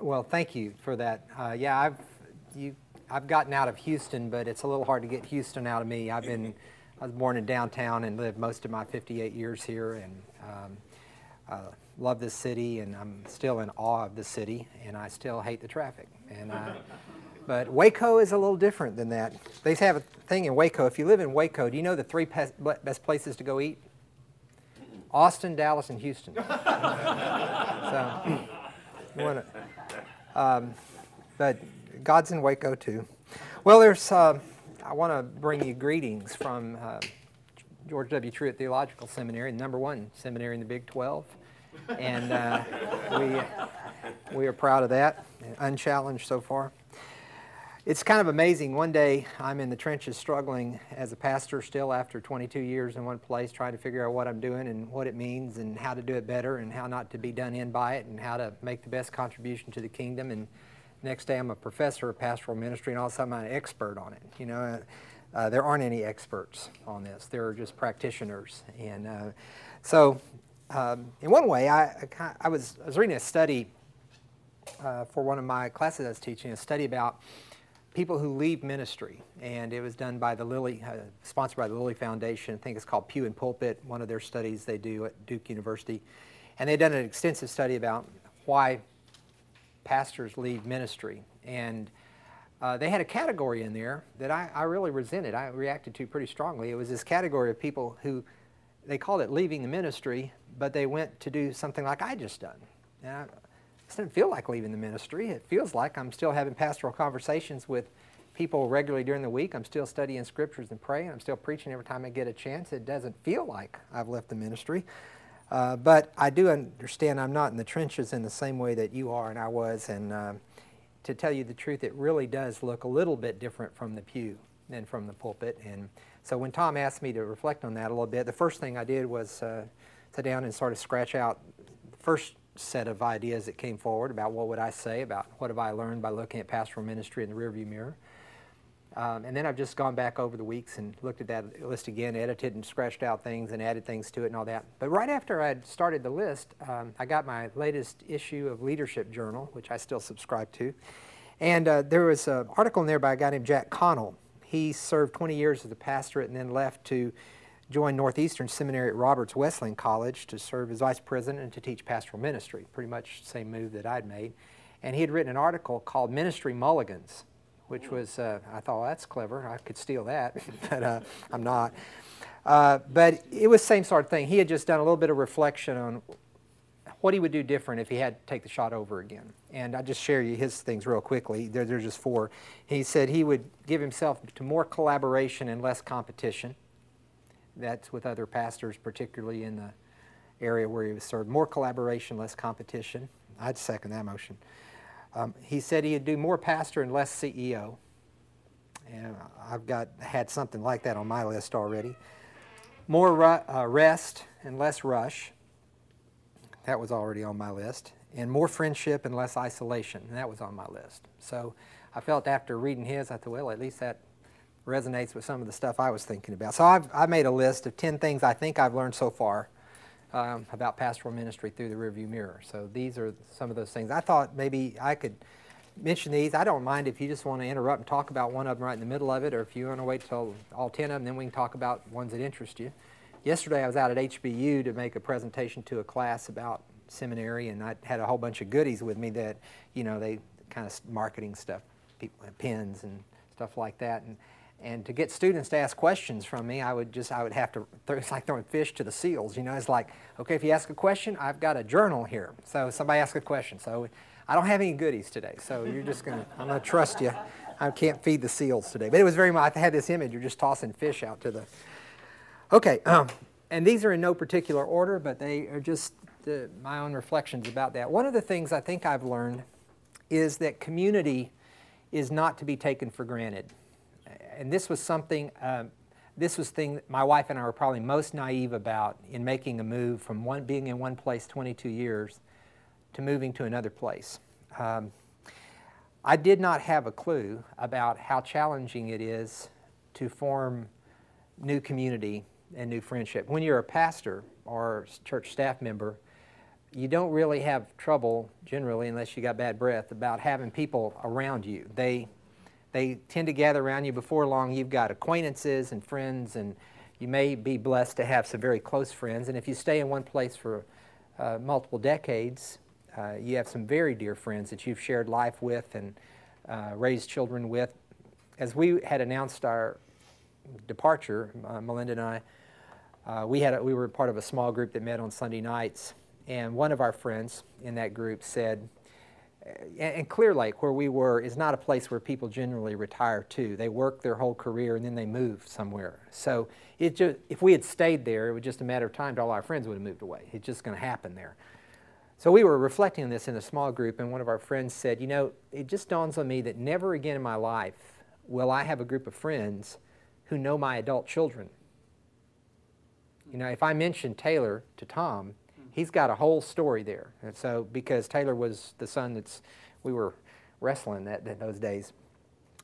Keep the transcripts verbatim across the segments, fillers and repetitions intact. Well, thank you for that. Uh, yeah, I've you, I've gotten out of Houston, but it's a little hard to get Houston out of me. I've been I was born in downtown and lived most of my fifty-eight years here, and um, I love this city, and I'm still in awe of the city, and I still hate the traffic. And I, but Waco is a little different than that. They have a thing in Waco. If you live in Waco, do you know the three best places to go eat? Austin, Dallas, and Houston. So, you wanna, um, but God's in Waco too. Well, there's. Uh, I want to bring you greetings from uh, George W. Truett Theological Seminary, the number one seminary in the Big twelve, and uh, we we are proud of that, unchallenged so far. It's kind of amazing. One day I'm in the trenches struggling as a pastor still after twenty-two years in one place, trying to figure out what I'm doing and what it means and how to do it better and how not to be done in by it and how to make the best contribution to the kingdom. And next day I'm a professor of pastoral ministry, and all of a sudden I'm an expert on it. You know, uh, there aren't any experts on this. There are just practitioners. And uh, so um, in one way, I, I, was, I was reading a study uh, for one of my classes I was teaching, a study about people who leave ministry. And it was done by the Lilly, uh, sponsored by the Lilly Foundation. I think it's called Pew and Pulpit, one of their studies they do at Duke University. And they've done an extensive study about why pastors leave ministry, and uh, they had a category in there that I, I really resented. I reacted to pretty strongly. It was this category of people who, they called it leaving the ministry, but they went to do something like I just done. And I, this didn't feel like leaving the ministry. It feels like I'm still having pastoral conversations with people regularly during the week. I'm still studying scriptures and praying. I'm still preaching every time I get a chance. It doesn't feel like I've left the ministry. Uh, but I do understand I'm not in the trenches in the same way that you are and I was, and uh, to tell you the truth, it really does look a little bit different from the pew than from the pulpit. And so when Tom asked me to reflect on that a little bit, the first thing I did was uh, sit down and sort of scratch out the first set of ideas that came forward about what would I say, about what have I learned by looking at pastoral ministry in the rearview mirror. Um, and then I've just gone back over the weeks and looked at that list again, edited and scratched out things and added things to it and all that. But right after I had started the list, um, I got my latest issue of Leadership Journal, which I still subscribe to. And uh, there was an article in there by a guy named Jack Connell. He served twenty years as a pastorate and then left to join Northeastern Seminary at Roberts Wesleyan College to serve as vice president and to teach pastoral ministry, pretty much the same move that I'd made. And he had written an article called Ministry Mulligans, which was, uh, I thought, well, that's clever. I could steal that, but uh, I'm not. Uh, but it was the same sort of thing. He had just done a little bit of reflection on what he would do different if he had to take the shot over again. And I'll just share you his things real quickly. There, there's just four. He said he would give himself to more collaboration and less competition. That's with other pastors, particularly in the area where he was served. More collaboration, less competition. I'd second that motion. Um, he said he'd do more pastor and less C E O, and I've got had something like that on my list already. More ru uh, rest and less rush. That was already on my list. And more friendship and less isolation. And that was on my list. So I felt after reading his, I thought, well, at least that resonates with some of the stuff I was thinking about. So I've, I made a list of ten things I think I've learned so far Um, about pastoral ministry through the rearview mirror. So these are some of those things. I thought maybe I could mention these. I don't mind if you just want to interrupt and talk about one of them right in the middle of it, or if you want to wait till all ten of them, then we can talk about ones that interest you. Yesterday I was out at H B U to make a presentation to a class about seminary, and I had a whole bunch of goodies with me that, you know, they kind of marketing stuff, people have pins and stuff like that. And, And to get students to ask questions from me, I would just, I would have to, it's like throwing fish to the seals, you know, it's like, okay, if you ask a question, I've got a journal here. So somebody asked a question. So I don't have any goodies today, so you're just going to, I'm going to trust you. I can't feed the seals today. But it was very much, I had this image, you're just tossing fish out to the, okay. Um, and these are in no particular order, but they are just the, my own reflections about that. One of the things I think I've learned is that community is not to be taken for granted. And this was something, um, this was thing that my wife and I were probably most naive about in making a move from one, being in one place twenty-two years to moving to another place. Um, I did not have a clue about how challenging it is to form new community and new friendship. When you're a pastor or church staff member, you don't really have trouble generally, unless you got bad breath, about having people around you. They they tend to gather around you. Before long, you've got acquaintances and friends, and you may be blessed to have some very close friends. And if you stay in one place for uh, multiple decades, uh, you have some very dear friends that you've shared life with and uh, raised children with. As we had announced our departure, uh, Melinda and I, uh, we had a, we were part of a small group that met on Sunday nights. And one of our friends in that group said, and Clear Lake, where we were, is not a place where people generally retire to. They work their whole career and then they move somewhere. So it just, if we had stayed there, it was just a matter of time till all our friends would have moved away. It's just going to happen there. So we were reflecting on this in a small group, and one of our friends said, you know, it just dawns on me that never again in my life will I have a group of friends who know my adult children. You know, if I mention Taylor to Tom, he's got a whole story there. And so, because Taylor was the son that's, we were wrestling that, that those days.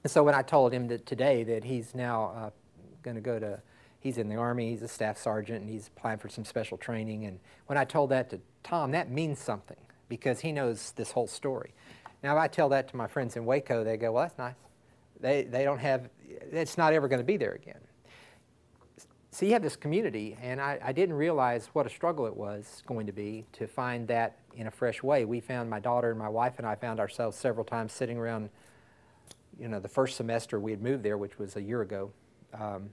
And so when I told him that today that he's now uh, going to go to, he's in the Army, he's a staff sergeant, and he's applying for some special training. And when I told that to Tom, that means something, because he knows this whole story. Now, if I tell that to my friends in Waco, they go, well, that's nice. They, they don't have, it's not ever going to be there again. So you have this community, and I, I didn't realize what a struggle it was going to be to find that in a fresh way. We found, my daughter and my wife and I found ourselves several times sitting around, you know, the first semester we had moved there, which was a year ago, um,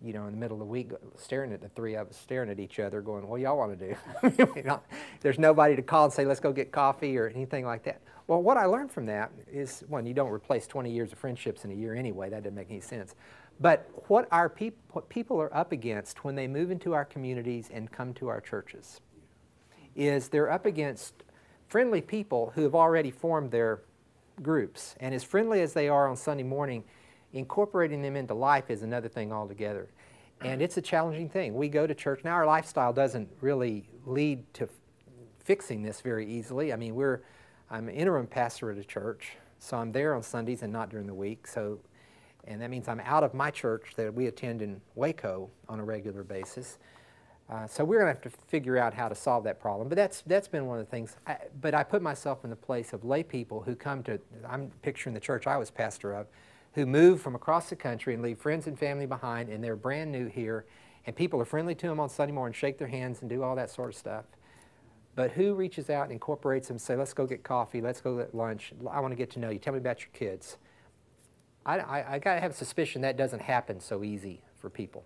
you know, in the middle of the week, staring at the three of us, staring at each other, going, what do y'all want to do? you know, there's nobody to call and say, let's go get coffee or anything like that. Well, what I learned from that is, one, you don't replace twenty years of friendships in a year anyway. That didn't make any sense. But what our peop what people are up against when they move into our communities and come to our churches is they're up against friendly people who have already formed their groups. And as friendly as they are on Sunday morning, incorporating them into life is another thing altogether. And it's a challenging thing. We go to church. Now, our lifestyle doesn't really lead to fixing this very easily. I mean, we're, I'm an interim pastor at a church, so I'm there on Sundays and not during the week. So. And that means I'm out of my church that we attend in Waco on a regular basis. Uh, so we're going to have to figure out how to solve that problem. But that's, that's been one of the things. I, but I put myself in the place of lay people who come to, I'm picturing the church I was pastor of, who move from across the country and leave friends and family behind, and they're brand new here. And people are friendly to them on Sunday morning, shake their hands and do all that sort of stuff. But who reaches out and incorporates them and say, let's go get coffee, let's go get lunch, I want to get to know you, tell me about your kids. I, I, I got to have a suspicion that doesn't happen so easy for people.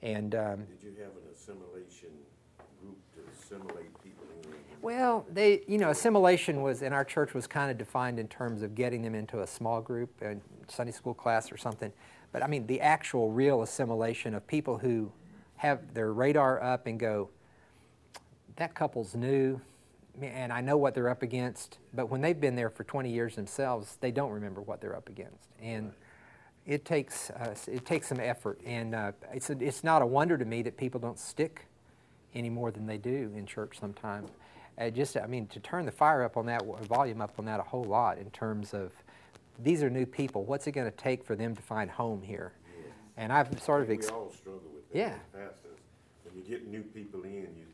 And um, did you have an assimilation group to assimilate people? Well, they, you know, assimilation was in our church was kind of defined in terms of getting them into a small group, a Sunday school class or something. But I mean, the actual real assimilation of people who have their radar up and go, that couple's new, and I know what they're up against, but when they've been there for twenty years themselves, they don't remember what they're up against. And it takes, uh, it takes some effort. And uh, it's, a, it's not a wonder to me that people don't stick any more than they do in church sometimes. Uh, just, I mean, to turn the fire up on that, volume up on that a whole lot in terms of these are new people. What's it going to take for them to find home here? Yes. And I've sort of... We all struggle with that. Yeah. When you get new people in, you...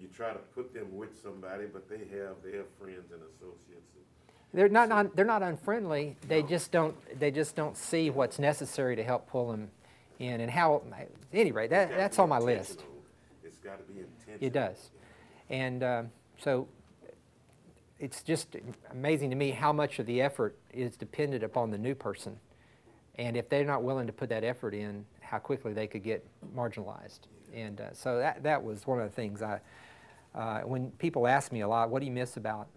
You try to put them with somebody, but they have their friends and associates. They're not, not they're not unfriendly. They no. just don't they just don't see what's necessary to help pull them in. And how, at any rate, that that's on my list. It's got to be intentional. It does, and um, so it's just amazing to me how much of the effort is dependent upon the new person, and if they're not willing to put that effort in, how quickly they could get marginalized. Yeah. And uh, so that that was one of the things I. Uh, when people ask me a lot, what do you miss about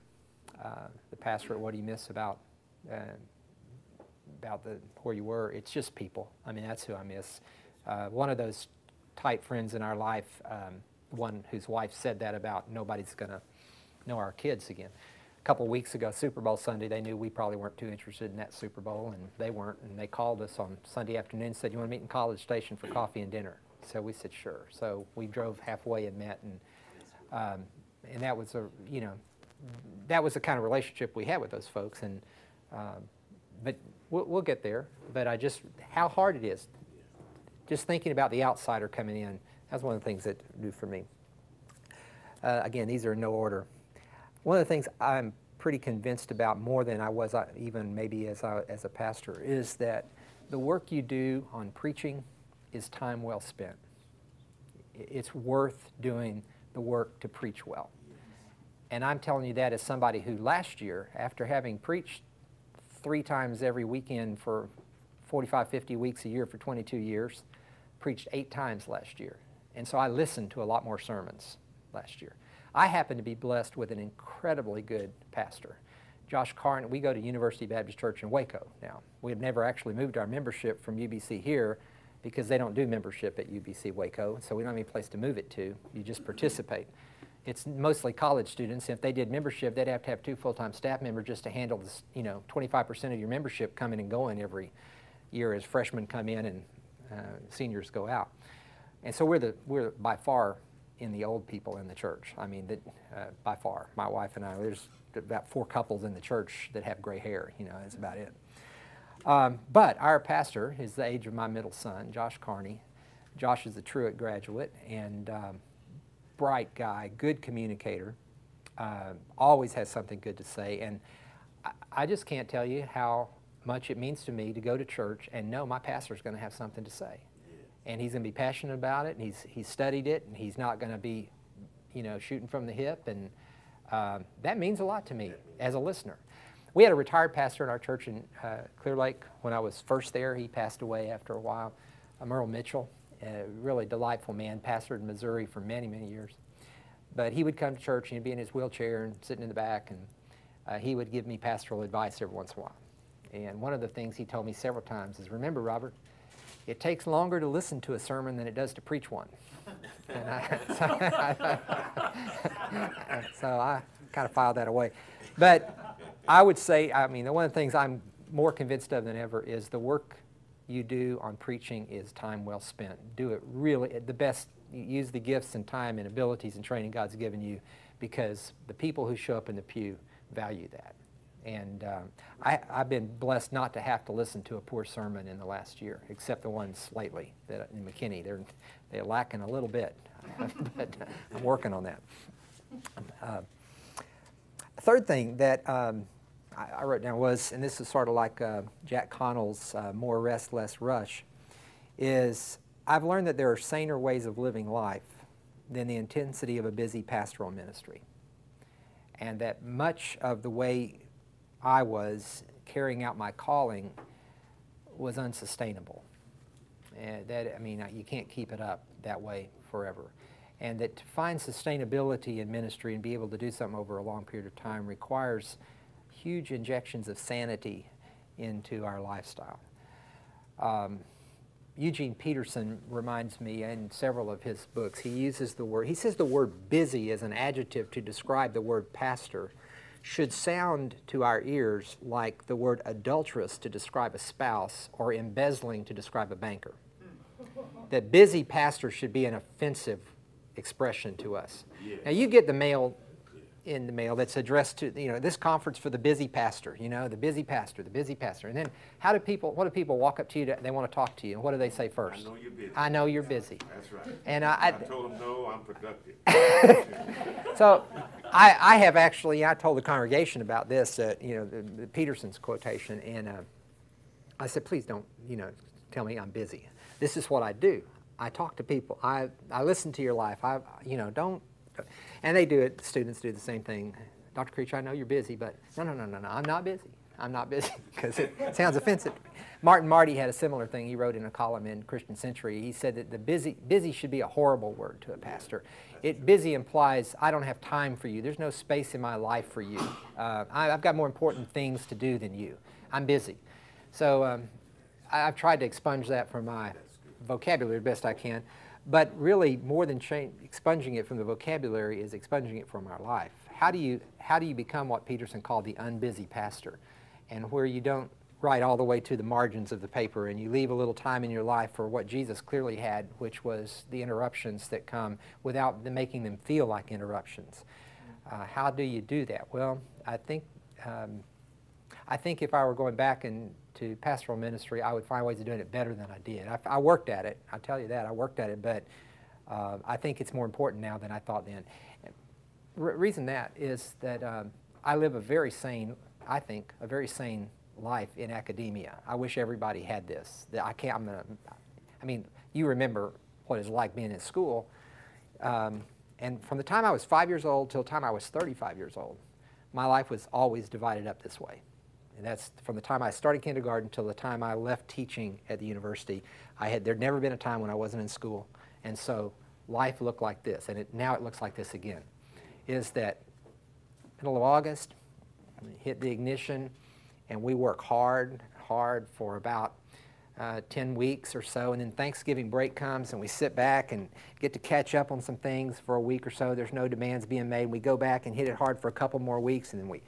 uh, the pastorate? What do you miss about uh, about the where you were? It's just people. I mean, that's who I miss. Uh, one of those tight friends in our life, um, one whose wife said that about nobody's going to know our kids again. A couple weeks ago, Super Bowl Sunday, they knew we probably weren't too interested in that Super Bowl, and they weren't. And they called us on Sunday afternoon and said, you want to meet in College Station for coffee and dinner? So we said, sure. So we drove halfway and met. and. Um, and that was a, you know, that was the kind of relationship we had with those folks. And um, but we'll, we'll get there. But I just, how hard it is, just thinking about the outsider coming in. That's one of the things that do for me. Uh, again, these are in no order. One of the things I'm pretty convinced about more than I was uh, even maybe as, I, as a pastor is that the work you do on preaching is time well spent. It's worth doing the work to preach well. And I'm telling you that as somebody who last year, after having preached three times every weekend for forty-five, fifty weeks a year for twenty-two years, preached eight times last year. And so I listened to a lot more sermons last year. I happen to be blessed with an incredibly good pastor. Josh Carney, we go to University Baptist Church in Waco now. We've never actually moved our membership from U B C here because they don't do membership at U B C Waco, so we don't have any place to move it to. You just participate. It's mostly college students. If they did membership, they'd have to have two full-time staff members just to handle this, you know, twenty-five percent of your membership coming and going every year as freshmen come in and uh, seniors go out. And so we're, the, we're by far in the old people in the church. I mean, that, uh, by far, my wife and I, there's about four couples in the church that have gray hair, you know, that's about it. Um, but our pastor is the age of my middle son, Josh Carney. Josh is a Truett graduate and um, bright guy, good communicator, uh, always has something good to say. And I, I just can't tell you how much it means to me to go to church and know my pastor's going to have something to say. And he's going to be passionate about it, and he's, he's studied it, and he's not going to be, you know, shooting from the hip. And uh, that means a lot to me as a listener. We had a retired pastor in our church in uh, Clear Lake when I was first there. He passed away after a while. Uh, Merle Mitchell, a really delightful man, pastored in Missouri for many, many years. But he would come to church, and he'd be in his wheelchair and sitting in the back, and uh, he would give me pastoral advice every once in a while. And one of the things he told me several times is, remember, Robert, it takes longer to listen to a sermon than it does to preach one. And I, so, I, so I kind of filed that away. But I would say, I mean, one of the things I'm more convinced of than ever is the work you do on preaching is time well spent. Do it really the best. Use the gifts and time and abilities and training God's given you, because the people who show up in the pew value that. And um, I, I've been blessed not to have to listen to a poor sermon in the last year, except the ones lately that, in McKinney. They're, they're lacking a little bit, but I'm working on that. Uh, third thing that um, I, I wrote down was, and this is sort of like uh, Jack Connell's uh, More Rest, Less Rush, is I've learned that there are saner ways of living life than the intensity of a busy pastoral ministry, and that much of the way I was carrying out my calling was unsustainable. And that, I mean, you can't keep it up that way forever. And that to find sustainability in ministry and be able to do something over a long period of time requires huge injections of sanity into our lifestyle. Um, Eugene Peterson reminds me in several of his books, he uses the word, he says the word busy as an adjective to describe the word pastor should sound to our ears like the word adulterous to describe a spouse or embezzling to describe a banker. That busy pastor should be an offensive expression to us. Yeah. Now you get the mail in the mail that's addressed to, you know, this conference for the busy pastor, you know, the busy pastor, the busy pastor. And then how do people, what do people walk up to you, to, they want to talk to you, and what do they say first? I know you're busy. I know you're busy. That's right. And I, I, I told them, no, I'm productive. So I, I have actually, I told the congregation about this, uh, you know, the, the Peterson's quotation, and uh, I said, please don't, you know, tell me I'm busy. This is what I do. I talk to people. I, I listen to your life. I, you know, don't. And they do it, students do the same thing. Doctor Creech, I know you're busy, but no, no, no, no, no, I'm not busy. I'm not busy, because it sounds offensive. Martin Marty had a similar thing he wrote in a column in Christian Century. He said that the busy, busy should be a horrible word to a pastor. It busy implies I don't have time for you. There's no space in my life for you. Uh, I, I've got more important things to do than you. I'm busy. So um, I, I've tried to expunge that from my vocabulary the best I can. But really, more than change, expunging it from the vocabulary is expunging it from our life. How do you, how do you become what Peterson called the unbusy pastor, and where you don't write all the way to the margins of the paper and you leave a little time in your life for what Jesus clearly had, which was the interruptions that come without the making them feel like interruptions? Uh, how do you do that? Well, I think, um, I think if I were going back and to pastoral ministry, I would find ways of doing it better than I did. I, I worked at it. I tell you that. I worked at it, but uh, I think it's more important now than I thought then. re reason that is that um, I live a very sane, I think, a very sane life in academia. I wish everybody had this. That I can't. I'm gonna, I mean, you remember what it's like being in school. Um, and from the time I was five years old till the time I was thirty-five years old, my life was always divided up this way. And that's from the time I started kindergarten till the time I left teaching at the university. I had there'd never been a time when I wasn't in school, and so life looked like this. And it, now it looks like this again. Is that middle of August? Hit the ignition, and we work hard, hard for about uh, ten weeks or so. And then Thanksgiving break comes, and we sit back and get to catch up on some things for a week or so. There's no demands being made. We go back and hit it hard for a couple more weeks, and then we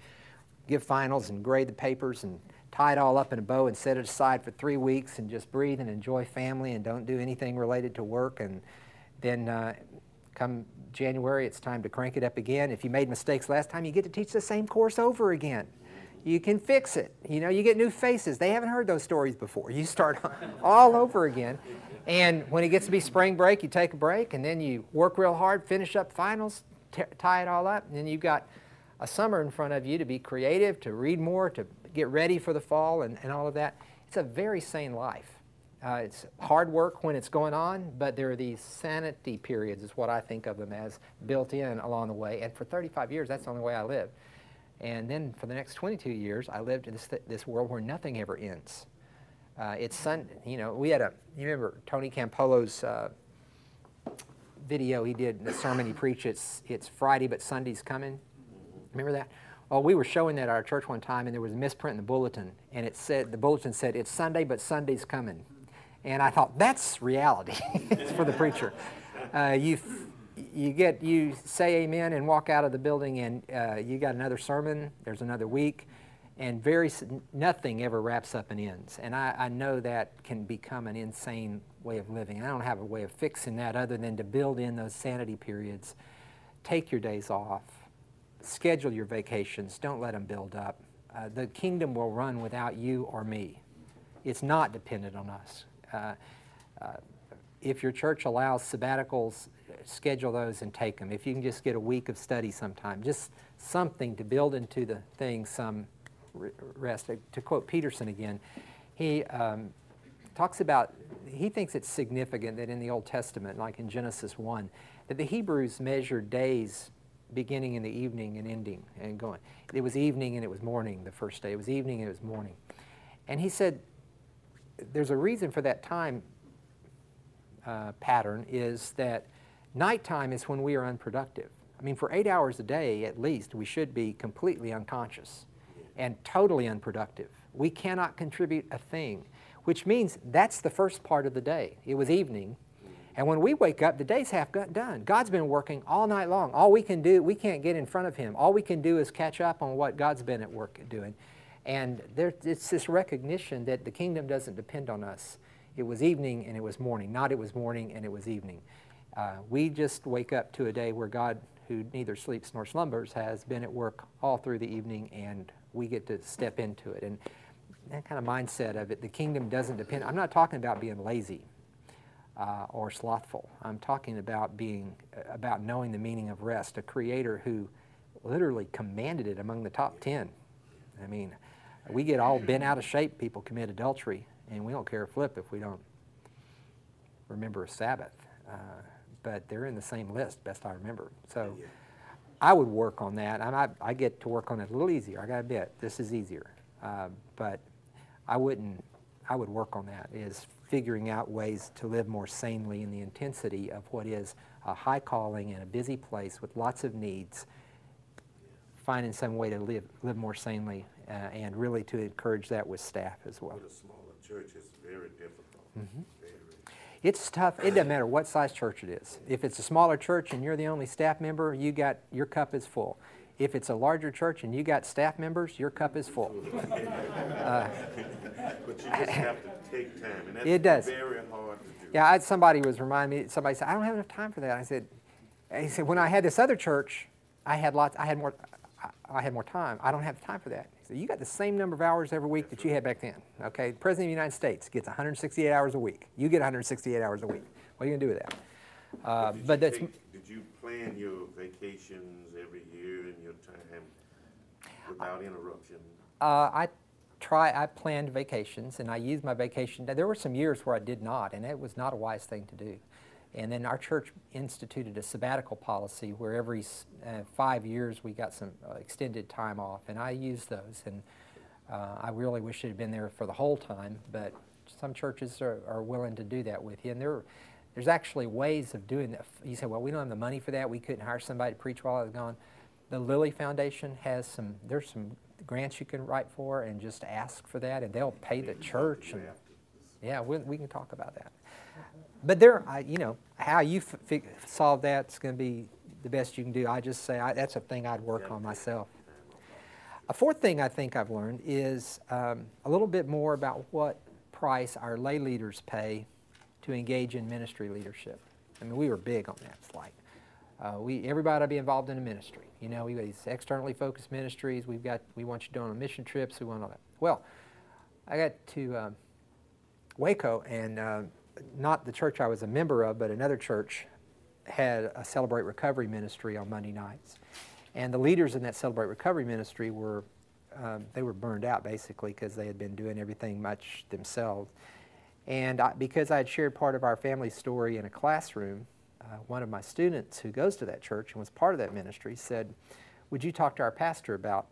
give finals and grade the papers and tie it all up in a bow and set it aside for three weeks and just breathe and enjoy family and don't do anything related to work. And then uh, come January, it's time to crank it up again. If you made mistakes last time, you get to teach the same course over again. You can fix it. You know, you get new faces. They haven't heard those stories before. You start all over again. And when it gets to be spring break, you take a break, and then you work real hard, finish up finals, t tie it all up, and then you've got a summer in front of you to be creative, to read more, to get ready for the fall, and, and all of that. It's a very sane life. Uh, it's hard work when it's going on, but there are these sanity periods is what I think of them as, built in along the way. And for thirty-five years, that's the only way I lived. And then for the next twenty-two years, I lived in this, th this world where nothing ever ends. Uh, it's sun, you know, we had a, you remember Tony Campolo's uh, video he did in the sermon he preached, it's, it's Friday, but Sunday's coming. Remember that? Well, we were showing that at our church one time, and there was a misprint in the bulletin, and it said, the bulletin said, it's Sunday, but Sunday's coming. And I thought, that's reality for the preacher. Uh, you, you, get, you say amen and walk out of the building, and uh, you got another sermon, there's another week, and very, nothing ever wraps up and ends. And I, I know that can become an insane way of living. I don't have a way of fixing that other than to build in those sanity periods. Take your days off. Schedule your vacations. Don't let them build up. Uh, the kingdom will run without you or me. It's not dependent on us. Uh, uh, if your church allows sabbaticals, schedule those and take them. If you can just get a week of study sometime, just something to build into the thing some rest. To quote Peterson again, he um, talks about, he thinks it's significant that in the Old Testament, like in Genesis one, that the Hebrews measured days beginning in the evening and ending and going. It was evening and it was morning the first day. It was evening and it was morning. And he said there's a reason for that time uh, pattern is that nighttime is when we are unproductive. I mean, for eight hours a day at least, we should be completely unconscious and totally unproductive. We cannot contribute a thing, which means that's the first part of the day. It was evening. And when we wake up, the day's half done. God's been working all night long. All we can do, we can't get in front of Him. All we can do is catch up on what God's been at work doing. And there, it's this recognition that the kingdom doesn't depend on us. It was evening and it was morning, not it was morning and it was evening. Uh, we just wake up to a day where God, who neither sleeps nor slumbers, has been at work all through the evening, and we get to step into it. And that kind of mindset of it, the kingdom doesn't depend. I'm not talking about being lazy. Uh, or slothful. I'm talking about being, about knowing the meaning of rest, a creator who literally commanded it among the top ten. I mean, we get all bent out of shape, people commit adultery, and we don't care a flip if we don't remember a Sabbath. Uh, but they're in the same list, best I remember. So I would work on that. I'm, I, I get to work on it a little easier, I gotta admit. This is easier. Uh, but I wouldn't, I would work on that, is figuring out ways to live more sanely in the intensity of what is a high calling and a busy place with lots of needs, finding some way to live, live more sanely, uh, and really to encourage that with staff as well. With a smaller church, it's very difficult. Mm-hmm. Very. It's tough. It doesn't matter what size church it is. If it's a smaller church and you're the only staff member, you got, your cup is full. If it's a larger church and you got staff members, your cup is full. uh, but you just have to take time, and that's it does. Very hard to do. Yeah, I, somebody was reminding me. Somebody said, "I don't have enough time for that." I said, "He said when I had this other church, I had lots. I had more. I, I had more time. I don't have time for that." He said, "You got the same number of hours every week that's that you right. had back then. Okay, the President of the United States gets one hundred sixty-eight hours a week. You get one hundred sixty-eight hours a week. What are you gonna do with that?" Uh, but, did but you that's. Take, did you plan your vacations every year? of time without I, interruption? Uh, I try. I planned vacations, and I used my vacation. There were some years where I did not, and it was not a wise thing to do. And then our church instituted a sabbatical policy where every uh, five years we got some uh, extended time off, and I used those. And uh, I really wish it had been there for the whole time, but some churches are, are willing to do that with you. And there, there's actually ways of doing that. You say, well, we don't have the money for that. We couldn't hire somebody to preach while I was gone. The Lilly Foundation has some, there's some grants you can write for and just ask for that, and they'll pay the church. And, yeah, we, we can talk about that. But there, I, you know, how you f f solve that's going to be the best you can do. I just say I, that's a thing I'd work on myself. A fourth thing I think I've learned is um, a little bit more about what price our lay leaders pay to engage in ministry leadership. I mean, we were big on that. It's like uh, we everybody ought to be involved in a ministry. You know, we got these externally focused ministries. We've got we want you doing on mission trips. We want all that. Well, I got to um, Waco and. Uh, Not the church I was a member of, but another church had a Celebrate Recovery ministry on Monday nights. And the leaders in that Celebrate Recovery ministry were, um, they were burned out basically because they had been doing everything much themselves. And I, because I had shared part of our family story in a classroom, uh, one of my students who goes to that church and was part of that ministry said, would you talk to our pastor about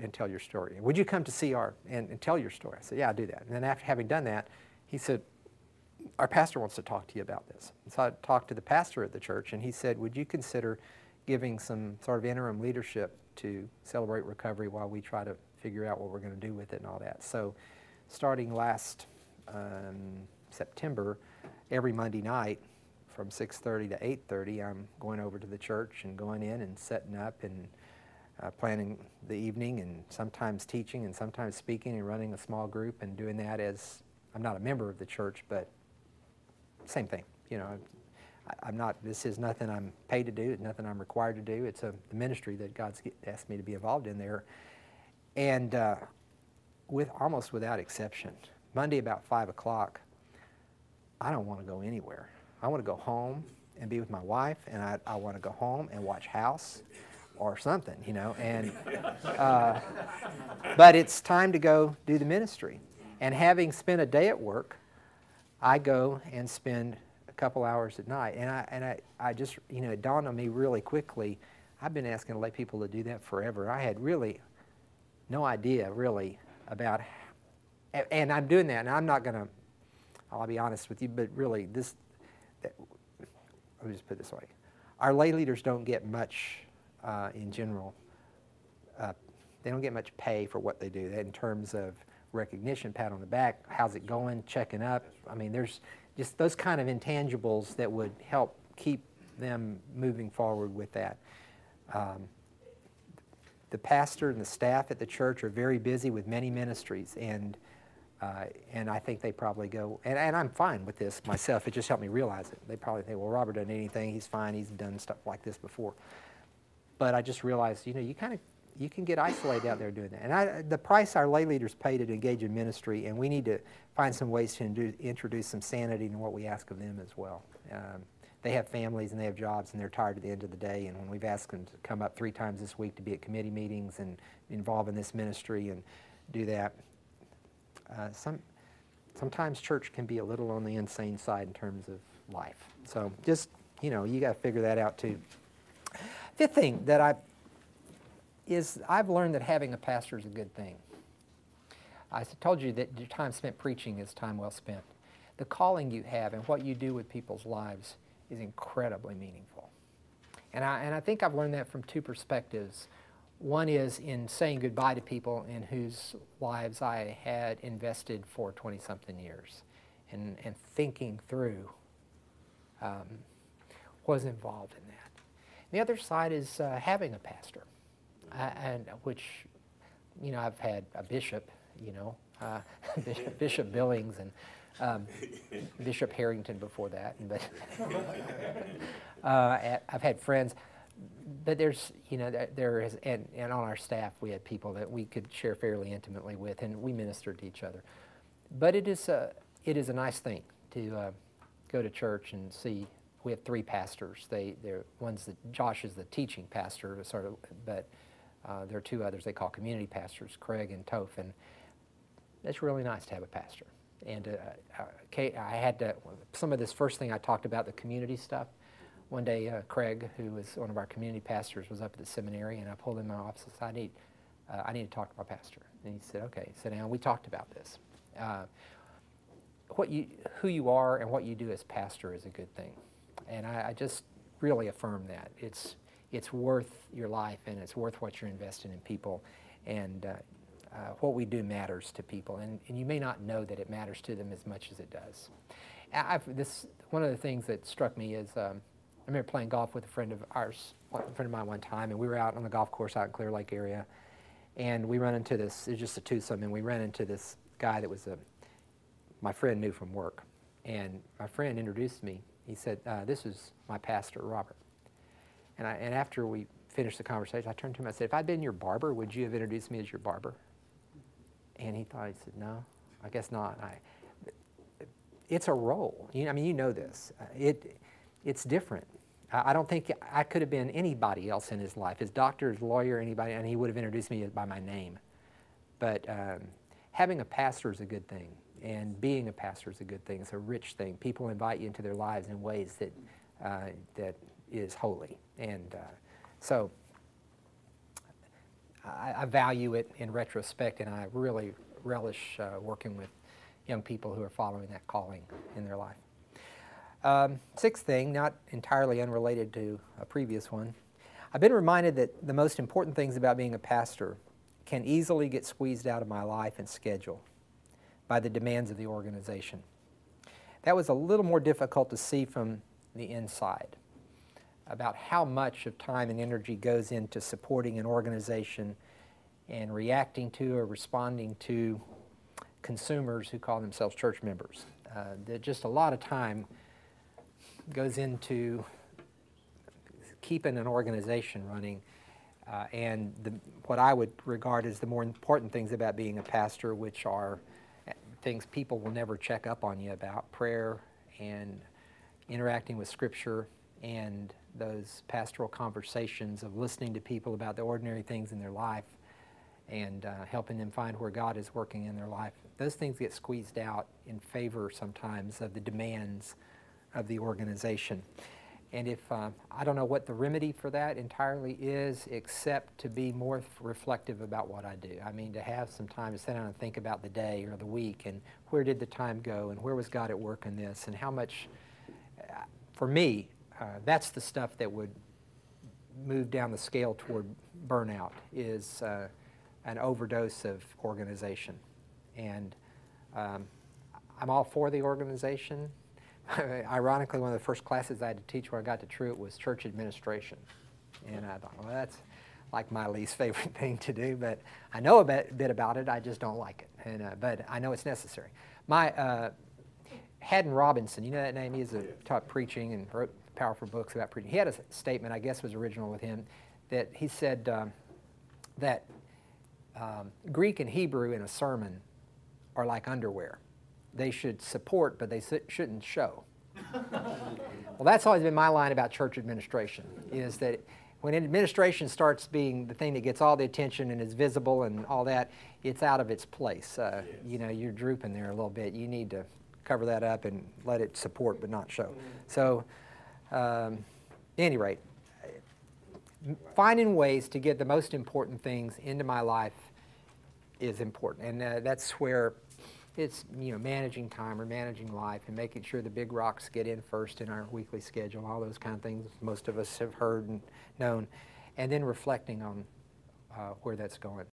and tell your story? Would you come to see our, and, and tell your story? I said, yeah, I'll do that. And then after having done that, he said, our pastor wants to talk to you about this. And so I talked to the pastor at the church, and he said, would you consider giving some sort of interim leadership to Celebrate Recovery while we try to figure out what we're going to do with it and all that? So starting last um, September, every Monday night from six thirty to eight thirty, I'm going over to the church and going in and setting up and uh, planning the evening and sometimes teaching and sometimes speaking and running a small group and doing that as, I'm not a member of the church, but same thing, you know, I'm, I'm not, this is nothing I'm paid to do, it's nothing I'm required to do, it's a ministry that God's asked me to be involved in there. And uh, with almost without exception, Monday about five o'clock, I don't want to go anywhere. I want to go home and be with my wife, and I, I want to go home and watch House or something, you know, and, uh, but it's time to go do the ministry. And having spent a day at work, I go and spend a couple hours at night. And I, and I, I just, you know, it dawned on me really quickly, I've been asking lay people to do that forever. I had really no idea, really, about, and, and I'm doing that, and I'm not going to, I'll be honest with you, but really this, that, let me just put it this way. Our lay leaders don't get much, uh, in general, uh, they don't get much pay for what they do in terms of recognition, pat on the back, how's it going, checking up. I mean, there's just those kind of intangibles that would help keep them moving forward with that. Um, the pastor and the staff at the church are very busy with many ministries, and uh, and I think they probably go, and, and I'm fine with this myself, it just helped me realize it. They probably think, well, Robert doesn't do anything, he's fine, he's done stuff like this before. But I just realized, you know, you kind of you can get isolated out there doing that. And I, the price our lay leaders pay to engage in ministry, and we need to find some ways to do, introduce some sanity in what we ask of them as well. Um, they have families and they have jobs and they're tired at the end of the day, and when we've asked them to come up three times this week to be at committee meetings and involved in this ministry and do that, uh, some, sometimes church can be a little on the insane side in terms of life. So just, you know, you got to figure that out too. Fifth thing that I is I've learned that having a pastor is a good thing. I told you that your time spent preaching is time well spent. The calling you have and what you do with people's lives is incredibly meaningful. And I, and I think I've learned that from two perspectives. One is in saying goodbye to people in whose lives I had invested for twenty-something years and, and thinking through um, what was involved in that. And the other side is uh, having a pastor. Uh, and which, you know, I've had a bishop, you know, uh, Bishop, Bishop Billings and um, Bishop Harrington before that. But uh, I've had friends, but there's, you know, there, there is, and, and on our staff we had people that we could share fairly intimately with, and we ministered to each other. But it is a, it is a nice thing to uh, go to church and see. We have three pastors. They, they're one's the, Josh is the teaching pastor, sort of, but Uh, there are two others they call community pastors, Craig and Toph, and it's really nice to have a pastor. And uh, Kate, I had to, some of this first thing I talked about, the community stuff. One day, uh, Craig, who was one of our community pastors, was up at the seminary, and I pulled him in my office and said, I need, uh, I need to talk to my pastor. And he said, okay. So now we talked about this. Uh, what you, who you are and what you do as pastor is a good thing. And I, I just really affirm that. It's, it's worth your life, and it's worth what you're investing in people. And uh, uh, what we do matters to people. And, and you may not know that it matters to them as much as it does. I've, this, one of the things that struck me is, um, I remember playing golf with a friend of ours, a friend of mine one time, and we were out on the golf course out in Clear Lake area, and we ran into this, it was just a twosome, and we ran into this guy that was a, my friend knew from work. And my friend introduced me. He said, uh, this is my pastor, Robert. And, I, and after we finished the conversation, I turned to him and I said, if I'd been your barber, would you have introduced me as your barber? And he thought, he said, no, I guess not. I, it's a role. You, I mean, you know this. It, it's different. I don't think I could have been anybody else in his life, his doctor, his lawyer, anybody, and he would have introduced me by my name. But um, having a pastor is a good thing, and being a pastor is a good thing. It's a rich thing. People invite you into their lives in ways that, uh, that is holy. And uh, so I, I value it in retrospect, and I really relish uh, working with young people who are following that calling in their life. Um, sixth thing, not entirely unrelated to a previous one, I've been reminded that the most important things about being a pastor can easily get squeezed out of my life and schedule by the demands of the organization. That was a little more difficult to see from the inside, about how much of time and energy goes into supporting an organization and reacting to or responding to consumers who call themselves church members. Uh, there's just a lot of time goes into keeping an organization running, uh, and the, what I would regard as the more important things about being a pastor, which are things people will never check up on you about, prayer and interacting with Scripture and those pastoral conversations of listening to people about the ordinary things in their life and uh, helping them find where God is working in their life. Those things get squeezed out in favor sometimes of the demands of the organization. And if, uh, I don't know what the remedy for that entirely is, except to be more reflective about what I do. I mean, to have some time to sit down and think about the day or the week and where did the time go and where was God at work in this and how much, uh, for me, uh, that's the stuff that would move down the scale toward burnout is uh, an overdose of organization. And um, I'm all for the organization. Ironically, one of the first classes I had to teach when I got to Truett was church administration. And I thought, well, that's like my least favorite thing to do, but I know a bit, bit about it, I just don't like it. And, uh, but I know it's necessary. My uh, Haddon Robinson, you know that name? He is a, taught preaching and wrote powerful books about preaching. He had a statement, I guess was original with him, that he said um, that um, Greek and Hebrew in a sermon are like underwear. They should support, but they shouldn't show. Well, that's always been my line about church administration, is that when administration starts being the thing that gets all the attention and is visible and all that, it's out of its place. Uh, yes. You know, you're drooping there a little bit. You need to cover that up and let it support but not show. So, um, at any rate, finding ways to get the most important things into my life is important, and uh, that's where it's, you know, managing time or managing life and making sure the big rocks get in first in our weekly schedule, all those kind of things most of us have heard and known, and then reflecting on uh, where that's going.